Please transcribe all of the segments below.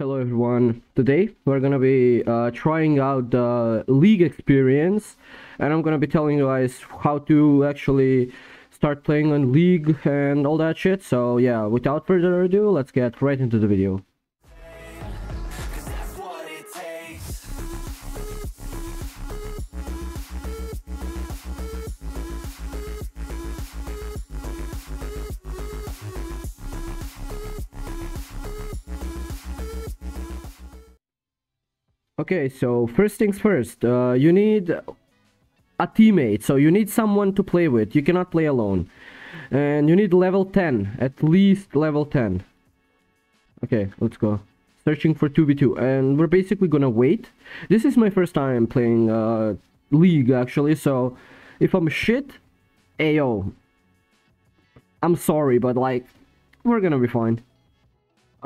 Hello everyone, today we're gonna be trying out the League experience, and I'm gonna be telling you guys how to actually start playing on League and all that shit. So yeah, without further ado, let's get right into the video. Okay, so first things first, you need a teammate, so you need someone to play with. You cannot play alone. And you need level 10, at least level 10. Okay, let's go. Searching for 2v2, and we're basically gonna wait. This is my first time playing League, actually, so if I'm shit, A.O. I'm sorry, but like, we're gonna be fine.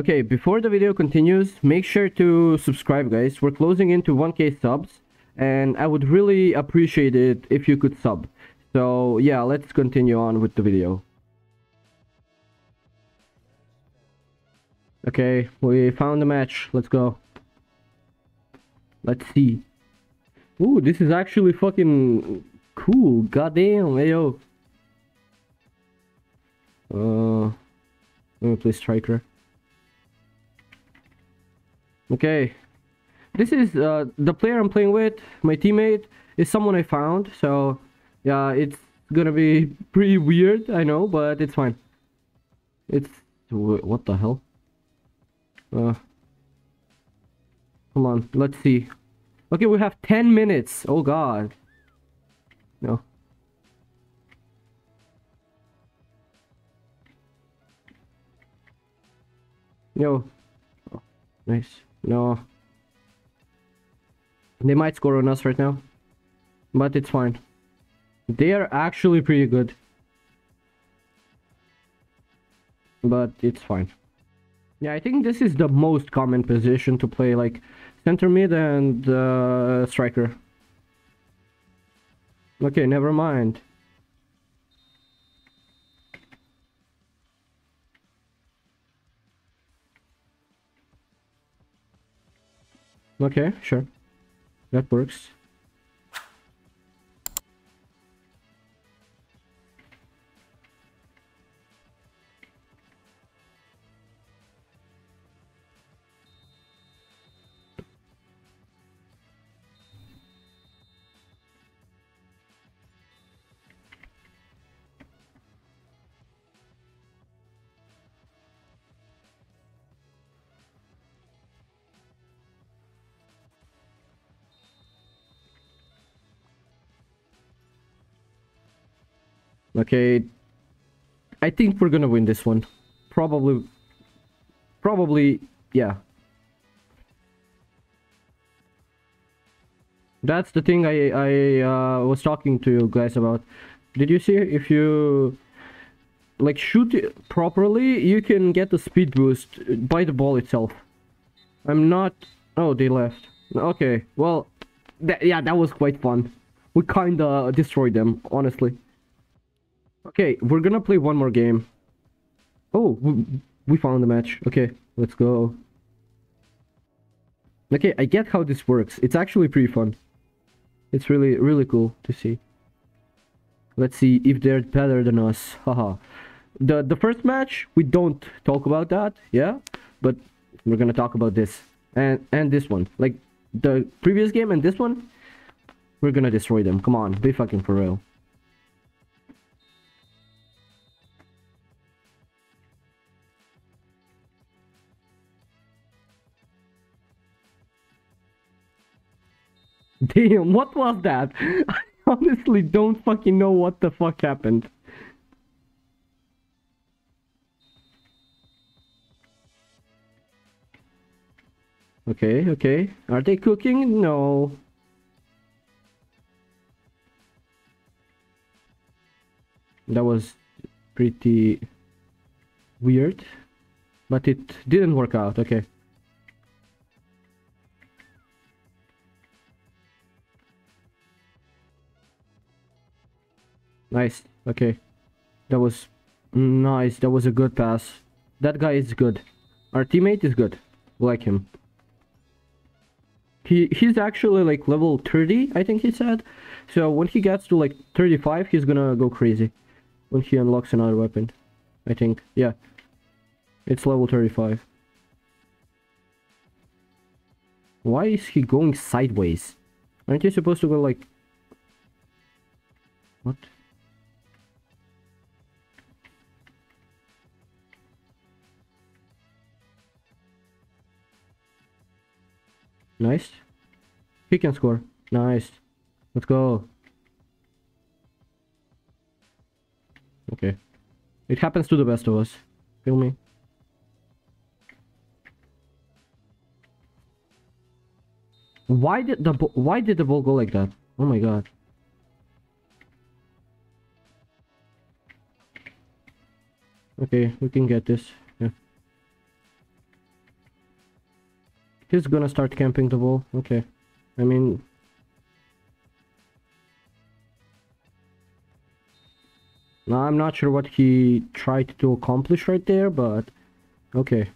Okay, before the video continues, make sure to subscribe, guys. We're closing into 1k subs, and I would really appreciate it if you could sub. So yeah, let's continue on with the video. Okay, we found a match. Let's go. Let's see. Ooh, this is actually fucking cool. Goddamn, yo. Let me play Striker. Okay, this is the player I'm playing with. My teammate is someone I found, so yeah, it's gonna be pretty weird, I know, but it's fine. It's... what the hell? Come on, let's see. Okay, we have 10 minutes. Oh god. No. Yo. Oh, nice. No, they might score on us right now, but it's fine. They are actually pretty good, but it's fine. Yeah, I think this is the most common position to play, like center mid and striker. Okay, never mind. Okay, sure. That works. Okay, I think we're gonna win this one. Probably, yeah. That's the thing I was talking to you guys about. Did you see, if you like shoot properly, you can get the speed boost by the ball itself. I'm not... oh, they left. Okay, well, yeah, that was quite fun. We kinda destroyed them, honestly. Okay, we're gonna play one more game. Oh, we found the match. Okay, let's go. Okay, I get how this works. It's actually pretty fun. It's really, really cool to see. Let's see if they're better than us. Haha. The first match, we don't talk about that, yeah? But we're gonna talk about this. And this one. Like, the previous game and this one, we're gonna destroy them. Come on, be fucking for real. Damn, what was that? I honestly don't fucking know what the fuck happened. Okay, okay. Are they cooking? No. That was pretty weird, but it didn't work out. Okay. Nice. Okay, that was nice. That was a good pass. That guy is good. Our teammate is good. like him. He's actually like level 30, I think he said. So when he gets to like 35, he's gonna go crazy. When he unlocks another weapon, I think. Yeah. It's level 35. Why is he going sideways? Aren't you supposed to go like... What? Nice. He can score. Nice. Let's go. Okay. It happens to the best of us. Feel me? Why did the ball go like that? Oh my god. Okay, we can get this. Yeah. He's gonna start camping the ball. Okay. I mean... Now I'm not sure what he tried to accomplish right there, but... Okay.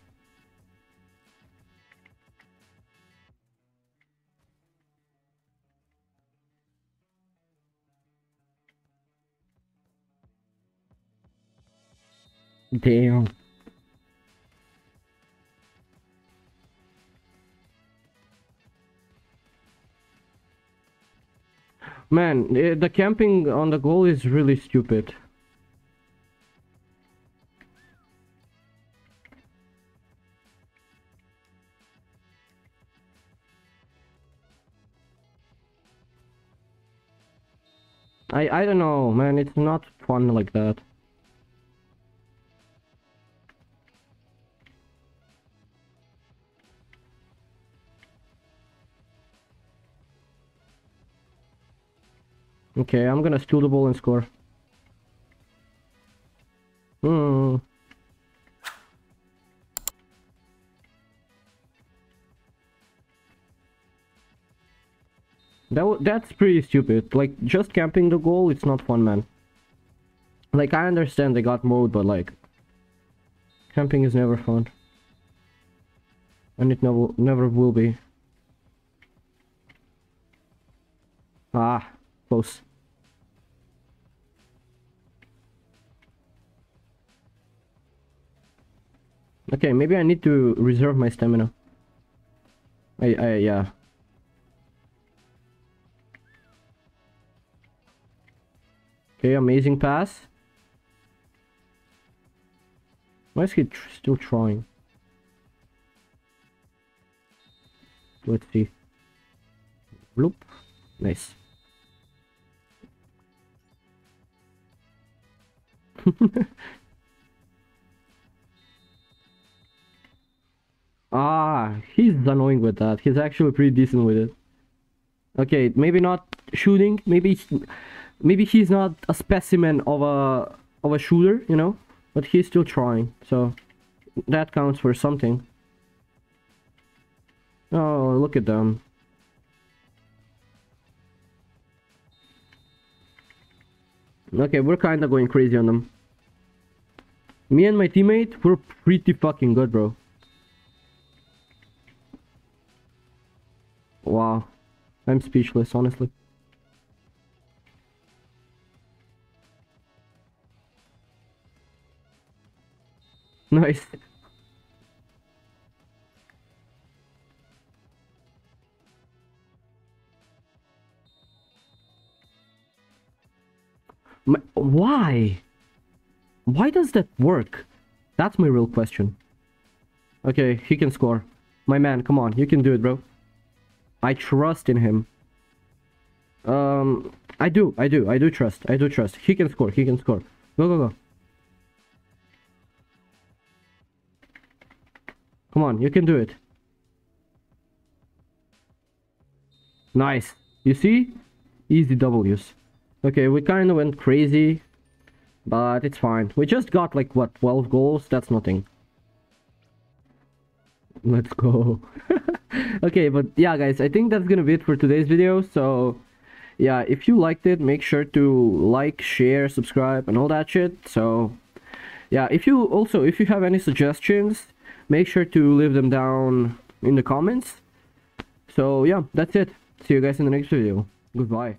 Damn. Man, the camping on the goal is really stupid. I don't know, man, it's not fun like that. Okay, I'm gonna steal the ball and score. That's pretty stupid. Like, just camping the goal, it's not fun, man. Like, I understand they got mode, but like... Camping is never fun. And it never will be. Ah, close. Okay, maybe I need to reserve my stamina. Yeah. Okay, amazing pass. Why is he still trying? Let's see. Bloop. Nice. Ah, he's annoying with that. He's actually pretty decent with it. Okay, maybe not shooting. Maybe he's not a specimen of a shooter, you know, but he's still trying, so that counts for something. Oh, look at them. Okay, we're kind of going crazy on them. Me and my teammate, we're pretty fucking good, bro. Wow, I'm speechless, honestly. Nice. Why? Why does that work? That's my real question. Okay, he can score. My man, come on, you can do it, bro. I trust in him. I do trust. He can score. Go, go, go. Come on, you can do it. Nice. You see? Easy W's. Okay, we kind of went crazy, but it's fine. We just got like, what, 12 goals? That's nothing. Let's go. Okay, but yeah, guys, I think that's gonna be it for today's video. So, yeah, if you liked it, make sure to like, share, subscribe, and all that shit. So, yeah, if you have any suggestions... Make sure to leave them down in the comments. So yeah, that's it. See you guys in the next video. Goodbye.